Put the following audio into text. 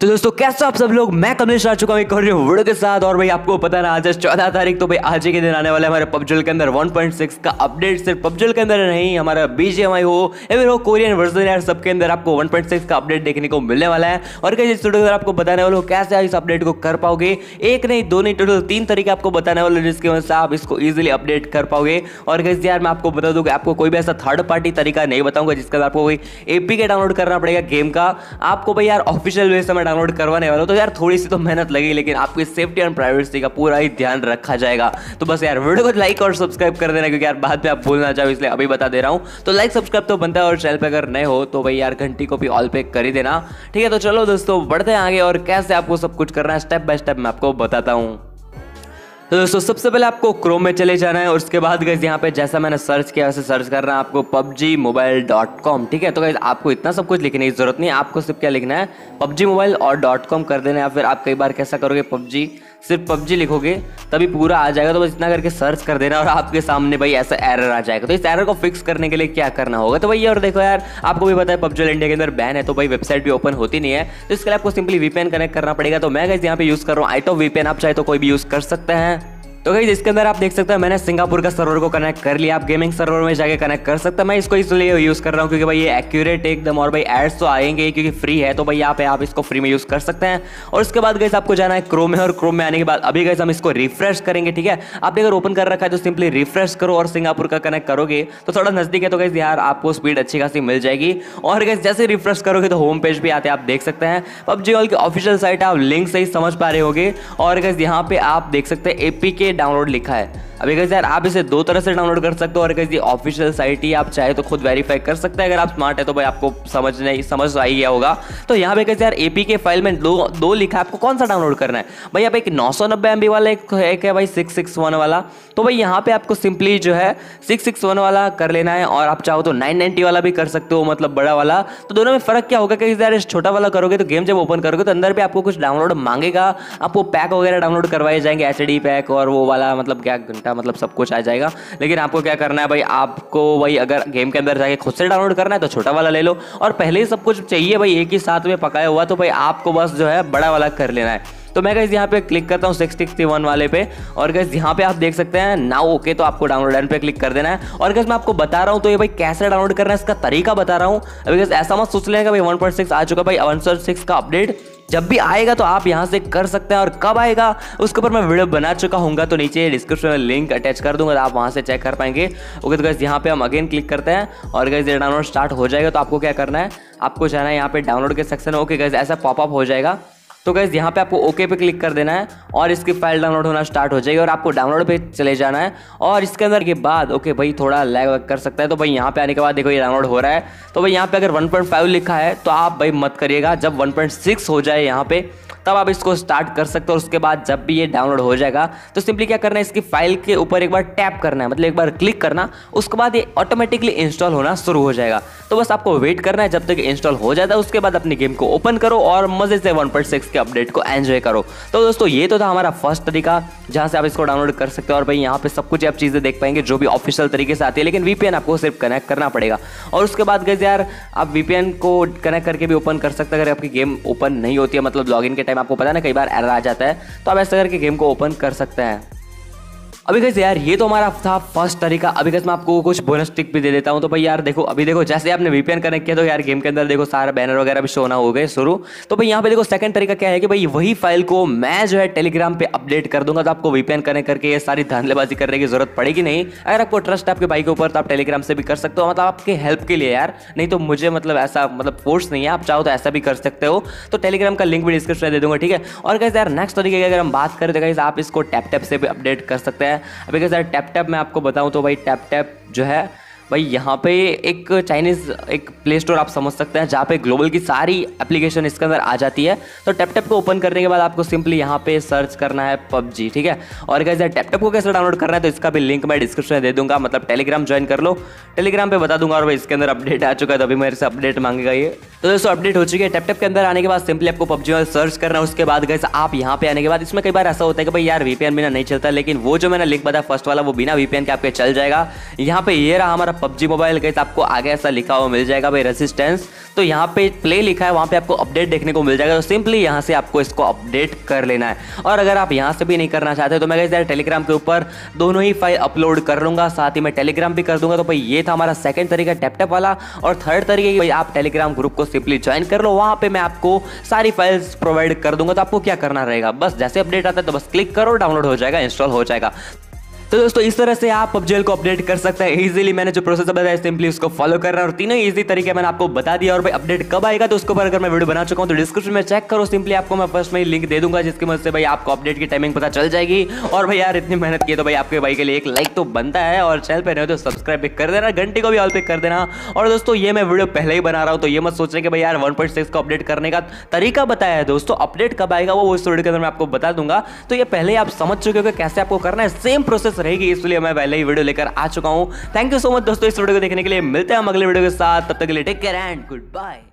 तो दोस्तों कैसे आप सब लोग, मैं कमलेश आ चुका हूँ एक और वीडियो के साथ। और भाई आपको पता ना आज 14 तारीख, तो भाई आज ही के दिन आने वाला है हमारे पबजी के अंदर 1.6 का अपडेट। सिर्फ पबजी के अंदर नहीं, हमारा BGMI हो या फिर वो कोरियन वर्जन यार, सबके अंदर आपको 1.6 का अपडेट देखने को मिलने वाला है। और क्या इस वीडियो के अंदर आपको बताने वाले हो कैसे इस अपडेट को कर पाओगे, एक नहीं दो नहीं टोटल 3 तरीके आपको बताने वाले जिसकी वजह से आप इसको ईजिली अपडेट कर पाओगे। और कैसे यार मैं आपको बता दूँ कि आपको कोई भी ऐसा थर्ड पार्टी तरीका नहीं बताऊंगा जिसका आपको कोई APK डाउनलोड करना पड़ेगा गेम का। आपको भाई यार ऑफिशियल वे से डाउनलोड करवाने वाला, तो यार थोड़ी सी तो मेहनत लगी, लेकिन आपकी सेफ्टी एंड प्राइवेसी का पूरा ही ध्यान रखा जाएगा। तो बस यार वीडियो को लाइक और सब्सक्राइब कर देना, क्योंकि यार बाद में आप बोलना चाहो इसलिए अभी बता दे रहा हूँ। तो लाइक सब्सक्राइब तो बनता है, और चैनल पे अगर नए हो तो भाई यार घंटी को भी ऑल पे कर ही देना, ठीक है। तो चलो दोस्तों बढ़ते हैं आगे, और कैसे आपको सब कुछ करना है स्टेप बाय स्टेप मैं आपको बताता हूँ। तो दोस्तों सबसे पहले आपको क्रोम में चले जाना है, और उसके बाद गाइस यहाँ पे जैसा मैंने सर्च किया वैसे सर्च करना है आपको pubgmobile.com, ठीक है। तो गाइस आपको इतना सब कुछ लिखने की जरूरत नहीं है, आपको सिर्फ क्या लिखना है pubgmobile और .com कर देना है। या फिर आप कई बार कैसा करोगे, PUBG सिर्फ PUBG लिखोगे तभी पूरा आ जाएगा। तो बस इतना करके सर्च कर देना, और आपके सामने भाई ऐसा एरर आ जाएगा। तो इस एरर को फिक्स करने के लिए क्या करना होगा, तो भाई और देखो यार आपको भी पता है PUBG इंडिया के अंदर बैन है, तो भाई वेबसाइट भी ओपन होती नहीं है। तो इसके लिए आपको सिंपली VPN कनेक्ट करना पड़ेगा। तो मैं गाइस यहाँ पे यूज़ कर रहा हूँ iTop VPN, आप चाहे तो कोई भी यूज़ कर सकते हैं। तो गाइस इसके अंदर आप देख सकते हैं मैंने सिंगापुर का सर्वर को कनेक्ट कर लिया, आप गेमिंग सर्वर में जाके कनेक्ट कर सकते हैं। मैं इसको इसलिए यूज़ कर रहा हूँ क्योंकि भाई ये एक्यूरेट एकदम, और भाई एड्स तो आएंगे क्योंकि फ्री है, तो भाई यहाँ पे आप इसको फ्री में यूज़ कर सकते हैं। और उसके बाद गाइस आपको जाना है क्रोम में, और क्रोम में आने के बाद अभी गाइस हम इसको रिफ्रेश करेंगे, ठीक है। आपने अगर ओपन कर रखा है तो सिंपली रिफ्रेश करो, और सिंगापुर का कनेक्ट करोगे तो थोड़ा नज़दीक है, तो गाइस यार आपको स्पीड अच्छी खासी मिल जाएगी। और गाइस जैसे रिफ्रेश करोगे तो होम पेज भी आते हैं, आप देख सकते हैं PUBG की ऑफिशियल साइट, आप लिंक से ही समझ पा रहे होगे। और गाइस यहाँ पे आप देख सकते हैं APK डाउनलोड लिखा है। अभी गाइस यार आप इसे दो तरह से डाउनलोड कर सकते हो, और गाइस ये ऑफिशियल साइट ही आप चाहे तो खुद वेरीफाई कर सकते हैं। अगर आप स्मार्ट है तो भाई आपको समझ आई गया होगा। तो यहाँ पे गाइस यार APK फाइल में दो लिखा है, आपको कौन सा डाउनलोड करना है। भाई आप एक 990 MB वाला एक है भाई 661 वाला, तो भाई यहाँ पे आपको सिंपली जो है 661 वाला कर लेना है, और आप चाहो तो 990 वाला भी कर सकते हो, मतलब बड़ा वाला। तो दोनों में फर्क क्या होगा कि यार छोटा वाला करोगे तो गेम जब ओपन करोगे तो अंदर भी आपको कुछ डाउनलोड मांगेगा, आपको पैक वगैरह डाउनलोड करवाए जाएंगे, HD पैक और वो वाला मतलब क्या घंटा मतलब सब कुछ आ जाएगा। लेकिन आपको क्या करना है भाई, आपको भाई अगर गेम के अंदर जाके खुद से डाउनलोड करना है तो छोटा वाला ले लो, और पहले ही सब कुछ चाहिए भाई एक ही साथ में पकाया हुआ, तो भाई आपको बस जो है बड़ा वाला कर लेना है। तो मैं गाइस यहाँ पे क्लिक करता हूँ 661 वाले पे, और गाइस यहाँ पे आप देख सकते हैं नाउ ओके, तो आपको डाउनलोड डन पे क्लिक कर देना है। और गाइस मैं आपको बता रहा हूँ तो ये भाई कैसे डाउनलोड करना है इसका तरीका बता रहा हूँ। अभी गाइस ऐसा मत सोच लेना भाई 1.6 आ चुका, भाई 1.6 का अपडेट जब भी आएगा तो आप यहाँ से कर सकते हैं, और कब आएगा उसके ऊपर मैं वीडियो बना चुका हूँ, तो नीचे डिस्क्रिप्शन में लिंक अटैच कर दूंगा, तो आप वहाँ से चेक कर पाएंगे। ओके तो गाइस यहाँ पे हम अगेन क्लिक करते हैं, और गाइस ये डाउनलोड स्टार्ट हो जाएगा। तो आपको क्या करना है, आपको जाना है यहाँ पे डाउनलोड के सेक्शन में। ओके गाइस ऐसा पॉपअप हो जाएगा, तो गाइस यहाँ पे आपको ओके पे क्लिक कर देना है, और इसकी फाइल डाउनलोड होना स्टार्ट हो जाएगी, और आपको डाउनलोड पे चले जाना है। और इसके अंदर के बाद ओके भाई थोड़ा लैग कर सकता है, तो भाई यहाँ पे आने के बाद देखो ये डाउनलोड हो रहा है। तो भाई यहाँ पे अगर 1.5 लिखा है तो आप भाई मत करिएगा, जब 1.6 हो जाए यहाँ पे तब आप इसको स्टार्ट कर सकते हो। और उसके बाद जब भी ये डाउनलोड हो जाएगा तो सिंपली क्या करना है, इसकी फाइल के ऊपर एक बार टैप करना है, मतलब एक बार क्लिक करना, उसके बाद ये ऑटोमेटिकली इंस्टॉल होना शुरू हो जाएगा। तो बस आपको वेट करना है जब तक इंस्टॉल हो जाता है, उसके बाद अपनी गेम को ओपन करो और मज़े से 1.6 के अपडेट को एंजॉय करो। तो दोस्तों ये तो था हमारा फर्स्ट तरीका जहाँ से आप इसको डाउनलोड कर सकते हो, और भाई यहाँ पे सब कुछ आप चीज़ें देख पाएंगे जो भी ऑफिशियल तरीके से आती है, लेकिन VPN आपको सिर्फ कनेक्ट करना पड़ेगा। और उसके बाद गाइस यार आप VPN को कनेक्ट करके भी ओपन कर सकते हैं, अगर आपकी गेम ओपन नहीं होती है, मतलब लॉगिन के टाइम आपको पता है ना कई बार एरर आ जाता है, तो आप ऐसा करके गेम को ओपन कर सकते हैं। अभी गाइस यार ये तो हमारा था फर्स्ट तरीका। अभी गाइस मैं आपको कुछ बोनस टिप भी दे देता हूँ। तो भाई यार देखो अभी देखो जैसे आपने VPN कनेक्ट किया तो यार गेम के अंदर देखो सारा बैनर वगैरह भी शो होना हो गए शुरू। तो भाई यहाँ पे देखो सेकंड तरीका क्या है कि भाई वही फाइल को मैं जो है टेलीग्राम पे अपडेट कर दूंगा, तो आपको VPN कनेक्ट करके ये सारी धांधलेबाजी करने की जरूरत पड़ेगी नहीं। अगर आपको ट्रस्ट है आपके भाई के ऊपर तो आप टेलीग्राम से भी कर सकते हो, मतलब आपके हेल्प के लिए यार, नहीं तो मुझे मतलब ऐसा मतलब फोर्स नहीं है, आप चाहो तो ऐसा भी कर सकते हो। तो टेलीग्राम का लिंक भी डिस्क्रिप्शन में दे दूंगा, ठीक है। और गाइस यार नेक्स्ट तरीके की अगर हम बात करें तो गाइस आप इसको TapTap से भी अपडेट कर सकते हैं। अभी गाइस यार TapTap मैं आपको बताऊं तो भाई TapTap जो है भाई यहाँ पे एक चाइनीज़ एक प्ले स्टोर आप समझ सकते हैं, जहाँ पे ग्लोबल की सारी एप्लीकेशन इसके अंदर आ जाती है। तो TapTap को ओपन करने के बाद आपको सिंपली यहाँ पे सर्च करना है PUBG, ठीक है। और गाइस यार TapTap को कैसे डाउनलोड करना है तो इसका भी लिंक मैं डिस्क्रिप्शन में दे दूंगा, मतलब टेलीग्राम ज्वाइन कर लो, टेलीग्राम पे बता दूंगा। और भाई इसके अंदर अपडेट आ चुका है, तो अभी मेरे से अपडेट मांगेगा ये। तो दोस्तों अपडेट हो चुकी है, TapTap के अंदर आने के बाद सिंपली आपको PUBG में सर्च करना है। उसके बाद गाइस आप यहाँ पे आने के बाद इसमें कई बार ऐसा होता है कि भाई यार VPN बिना नहीं चलता, लेकिन वो जो मैंने लिंक बताया फर्स्ट वाला वो बिना VPN के आपके चल जाएगा। यहाँ पे ये रहा हमारा PUBG मोबाइल गाइस आपको आगे ऐसा लिखा हुआ मिल जाएगा भाई रेजिस्टेंस, तो यहाँ पे प्ले लिखा है वहाँ पे आपको अपडेट देखने को मिल जाएगा। तो सिंपली यहाँ से आपको इसको अपडेट कर लेना है। और अगर आप यहाँ से भी नहीं करना चाहते तो मैं गाइस यार टेलीग्राम के ऊपर दोनों ही फाइल अपलोड कर लूँगा, साथ ही मैं टेलीग्राम भी कर दूंगा। तो भाई ये था हमारा सेकेंड तरीका टैपटैप वाला, और थर्ड तरीके भाई आप टेलीग्राम ग्रुप को सिंपली ज्वाइन कर लो, वहाँ पर मैं आपको सारी फाइल्स प्रोवाइड कर दूंगा। तो आपको क्या करना रहेगा, बस जैसे अपडेट आता है तो बस क्लिक करो, डाउनलोड हो जाएगा, इंस्टॉल हो जाएगा। तो दोस्तों इस तरह से आप PUBG को अपडेट कर सकते हैं इजीली। मैंने जो प्रोसेस बताया सिंपली उसको फॉलो करना है, और तीनों इजी तरीके मैंने आपको बता दिया। और भाई अपडेट कब आएगा तो उसके ऊपर अगर मैं वीडियो बना चुका हूँ तो डिस्क्रिप्शन में चेक करो, सिंपली आपको मैं फर्स्ट में लिंक दे दूंगा जिसकी मदद से भाई आपको अपडेट की टाइमिंग पता चल जाएगी। और भाई यार इतनी मेहनत की तो भाई आपके भाई के लिए एक लाइक तो बनता है, और चैनल पर नहीं हो तो सब्सक्राइब भी कर देना, घंटी को भी ऑल पे कर देना। और दोस्तों ये मैं वीडियो पहले ही बना रहा हूँ, तो ये मत सोचें कि भाई यार 1.6 को अपडेट करने का तरीका बताया है दोस्तों। अपडेट कब आएगा वो इस वीडियो के अंदर मैं आपको बता दूंगा, तो ये पहले ही आप समझ चुके हो कि कैसे आपको करना है, सेम प्रोसेस रहेगी, इसलिए मैं पहले ही वीडियो लेकर आ चुका हूं। थैंक यू सो मच दोस्तों इस वीडियो को देखने के लिए। मिलते हैं हम अगले वीडियो के साथ, तब तक के लिए take care and good bye.